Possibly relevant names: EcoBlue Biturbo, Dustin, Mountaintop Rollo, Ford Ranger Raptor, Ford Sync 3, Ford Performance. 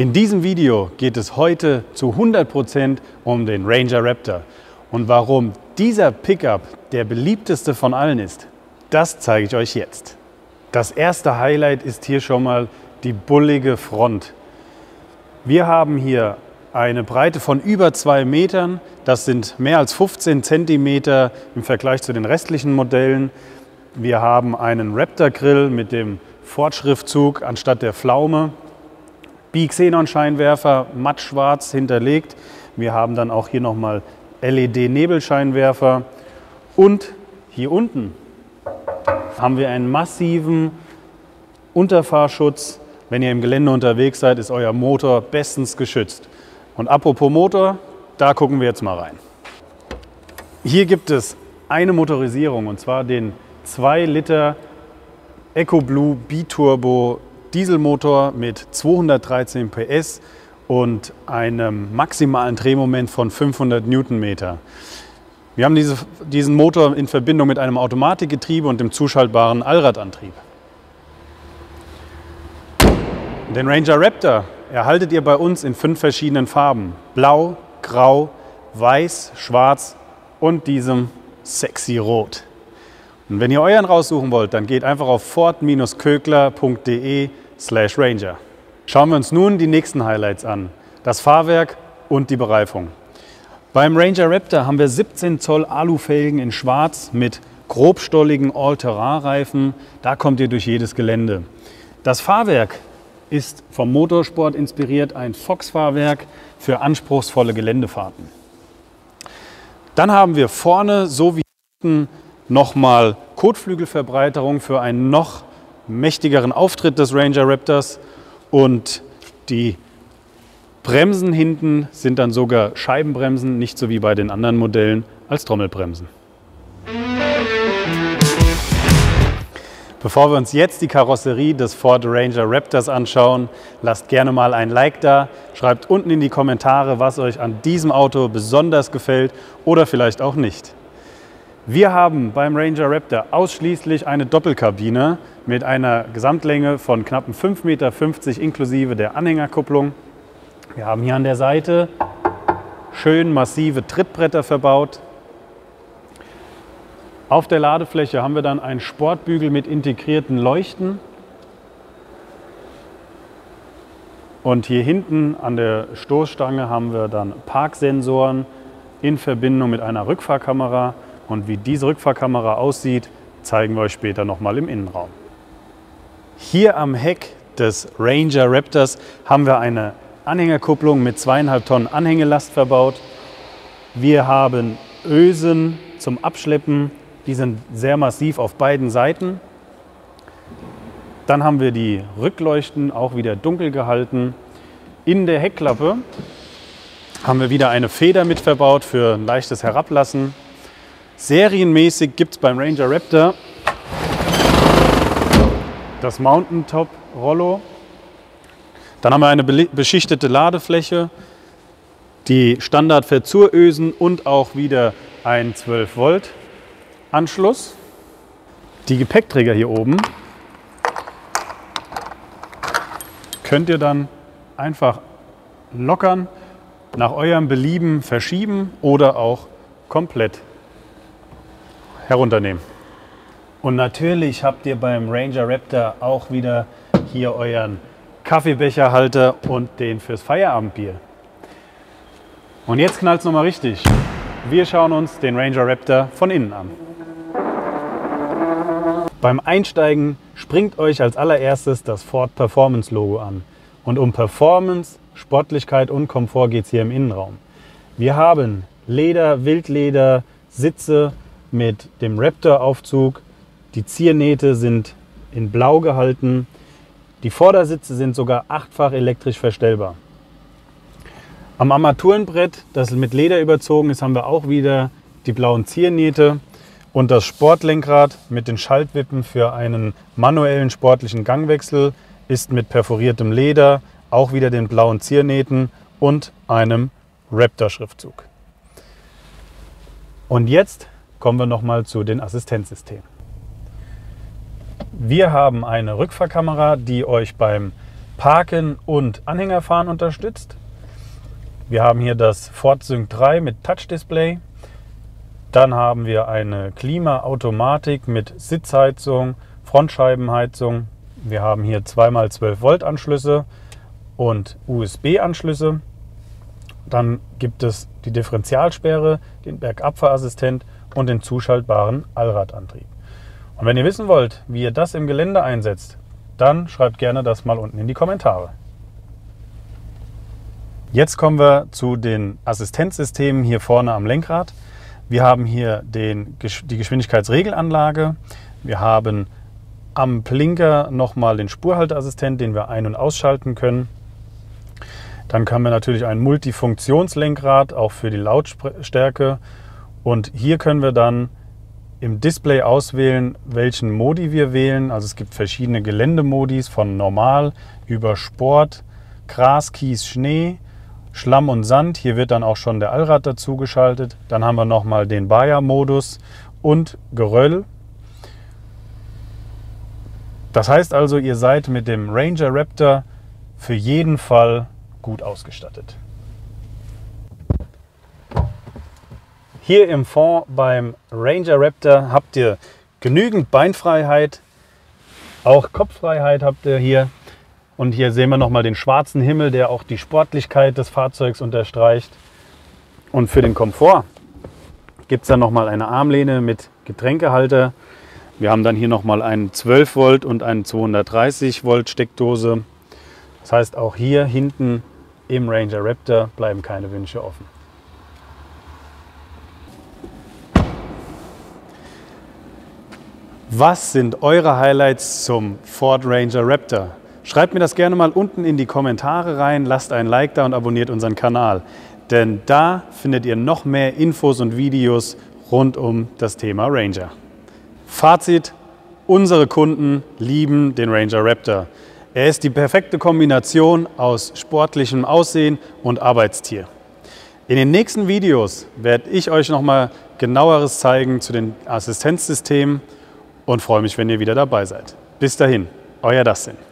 In diesem Video geht es heute zu 100% um den Ranger Raptor. Und warum dieser Pickup der beliebteste von allen ist, das zeige ich euch jetzt. Das erste Highlight ist hier schon mal die bullige Front. Wir haben hier eine Breite von über 2 Metern. Das sind mehr als 15 Zentimeter im Vergleich zu den restlichen Modellen. Wir haben einen Raptor-Grill mit dem Ford-Schriftzug anstatt der Pflaume. Bi-Xenon-Scheinwerfer, mattschwarz hinterlegt. Wir haben dann auch hier nochmal LED-Nebelscheinwerfer. Und hier unten haben wir einen massiven Unterfahrschutz. Wenn ihr im Gelände unterwegs seid, ist euer Motor bestens geschützt. Und apropos Motor, da gucken wir jetzt mal rein. Hier gibt es eine Motorisierung, und zwar den 2 Liter EcoBlue Biturbo Dieselmotor mit 213 PS und einem maximalen Drehmoment von 500 Newtonmeter. Wir haben diesen Motor in Verbindung mit einem Automatikgetriebe und dem zuschaltbaren Allradantrieb. Den Ranger Raptor erhaltet ihr bei uns in 5 verschiedenen Farben: Blau, Grau, Weiß, Schwarz und diesem sexy Rot. Und wenn ihr euren raussuchen wollt, dann geht einfach auf ford-kögler.de/Ranger. Schauen wir uns nun die nächsten Highlights an: das Fahrwerk und die Bereifung. Beim Ranger Raptor haben wir 17 Zoll Alufelgen in Schwarz mit grobstolligen All-Terrain-Reifen. Da kommt ihr durch jedes Gelände. Das Fahrwerk ist vom Motorsport inspiriert, ein Fox-Fahrwerk für anspruchsvolle Geländefahrten. Dann haben wir vorne sowie hinten nochmal Kotflügelverbreiterung für einen noch mächtigeren Auftritt des Ranger Raptors, und die Bremsen hinten sind dann sogar Scheibenbremsen, nicht so wie bei den anderen Modellen als Trommelbremsen. Bevor wir uns jetzt die Karosserie des Ford Ranger Raptors anschauen, lasst gerne mal ein Like da, schreibt unten in die Kommentare, was euch an diesem Auto besonders gefällt oder vielleicht auch nicht. Wir haben beim Ranger Raptor ausschließlich eine Doppelkabine mit einer Gesamtlänge von knappen 5,50 Meter inklusive der Anhängerkupplung. Wir haben hier an der Seite schön massive Trittbretter verbaut. Auf der Ladefläche haben wir dann einen Sportbügel mit integrierten Leuchten. Und hier hinten an der Stoßstange haben wir dann Parksensoren in Verbindung mit einer Rückfahrkamera. Und wie diese Rückfahrkamera aussieht, zeigen wir euch später nochmal im Innenraum. Hier am Heck des Ranger Raptors haben wir eine Anhängerkupplung mit 2,5 Tonnen Anhängelast verbaut. Wir haben Ösen zum Abschleppen. Die sind sehr massiv auf beiden Seiten. Dann haben wir die Rückleuchten, auch wieder dunkel gehalten. In der Heckklappe haben wir wieder eine Feder mit verbaut für ein leichtes Herablassen. Serienmäßig gibt es beim Ranger Raptor das Mountaintop Rollo. Dann haben wir eine beschichtete Ladefläche, die Standard-Verzurösen und auch wieder ein 12-Volt. Anschluss, die Gepäckträger hier oben könnt ihr dann einfach lockern, nach eurem Belieben verschieben oder auch komplett herunternehmen. Und natürlich habt ihr beim Ranger Raptor auch wieder hier euren Kaffeebecherhalter und den fürs Feierabendbier. Und jetzt knallt es nochmal richtig. Wir schauen uns den Ranger Raptor von innen an. Beim Einsteigen springt euch als allererstes das Ford Performance Logo an. Und um Performance, Sportlichkeit und Komfort geht es hier im Innenraum. Wir haben Leder, Wildleder, Sitze mit dem Raptor-Aufzug. Die Ziernähte sind in Blau gehalten. Die Vordersitze sind sogar 8-fach elektrisch verstellbar. Am Armaturenbrett, das mit Leder überzogen ist, haben wir auch wieder die blauen Ziernähte. Und das Sportlenkrad mit den Schaltwippen für einen manuellen sportlichen Gangwechsel ist mit perforiertem Leder, auch wieder den blauen Ziernähten und einem Raptor-Schriftzug. Und jetzt kommen wir nochmal zu den Assistenzsystemen. Wir haben eine Rückfahrkamera, die euch beim Parken und Anhängerfahren unterstützt. Wir haben hier das Ford Sync 3 mit Touch-Display. Dann haben wir eine Klimaautomatik mit Sitzheizung, Frontscheibenheizung. Wir haben hier 2x12 Volt Anschlüsse und USB-Anschlüsse. Dann gibt es die Differentialsperre, den Bergabfahrassistent und den zuschaltbaren Allradantrieb. Und wenn ihr wissen wollt, wie ihr das im Gelände einsetzt, dann schreibt gerne das mal unten in die Kommentare. Jetzt kommen wir zu den Assistenzsystemen hier vorne am Lenkrad. Wir haben hier die Geschwindigkeitsregelanlage. Wir haben am Blinker nochmal den Spurhalteassistent, den wir ein- und ausschalten können. Dann haben wir natürlich ein Multifunktionslenkrad, auch für die Lautstärke. Und hier können wir dann im Display auswählen, welchen Modi wir wählen. Also es gibt verschiedene Geländemodis, von normal über Sport, Gras, Kies, Schnee, Schlamm und Sand. Hier wird dann auch schon der Allrad dazu geschaltet. Dann haben wir nochmal den Baja-Modus und Geröll. Das heißt also, ihr seid mit dem Ranger Raptor für jeden Fall gut ausgestattet. Hier im Fond beim Ranger Raptor habt ihr genügend Beinfreiheit, auch Kopffreiheit habt ihr hier. Und hier sehen wir nochmal den schwarzen Himmel, der auch die Sportlichkeit des Fahrzeugs unterstreicht. Und für den Komfort gibt es dann nochmal eine Armlehne mit Getränkehalter. Wir haben dann hier nochmal einen 12 Volt und eine 230 Volt Steckdose. Das heißt, auch hier hinten im Ranger Raptor bleiben keine Wünsche offen. Was sind eure Highlights zum Ford Ranger Raptor? Schreibt mir das gerne mal unten in die Kommentare rein, lasst ein Like da und abonniert unseren Kanal. Denn da findet ihr noch mehr Infos und Videos rund um das Thema Ranger. Fazit: Unsere Kunden lieben den Ranger Raptor. Er ist die perfekte Kombination aus sportlichem Aussehen und Arbeitstier. In den nächsten Videos werde ich euch nochmal genaueres zeigen zu den Assistenzsystemen und freue mich, wenn ihr wieder dabei seid. Bis dahin, euer Dustin.